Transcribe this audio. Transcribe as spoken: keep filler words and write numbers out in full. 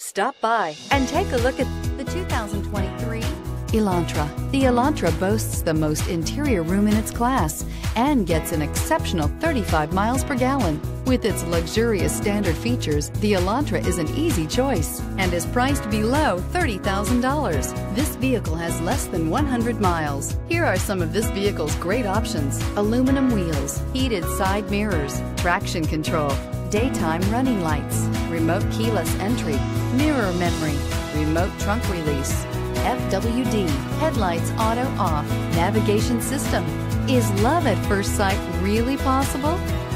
Stop by and take a look at the two thousand twenty-three Elantra. The Elantra boasts the most interior room in its class and gets an exceptional thirty-five miles per gallon. With its luxurious standard features, the Elantra is an easy choice and is priced below thirty thousand dollars. This vehicle has less than one hundred miles. Here are some of this vehicle's great options: aluminum wheels, heated side mirrors, traction control, daytime running lights, remote keyless entry, mirror memory, remote trunk release, F W D, headlights auto off, navigation system. Is love at first sight really possible?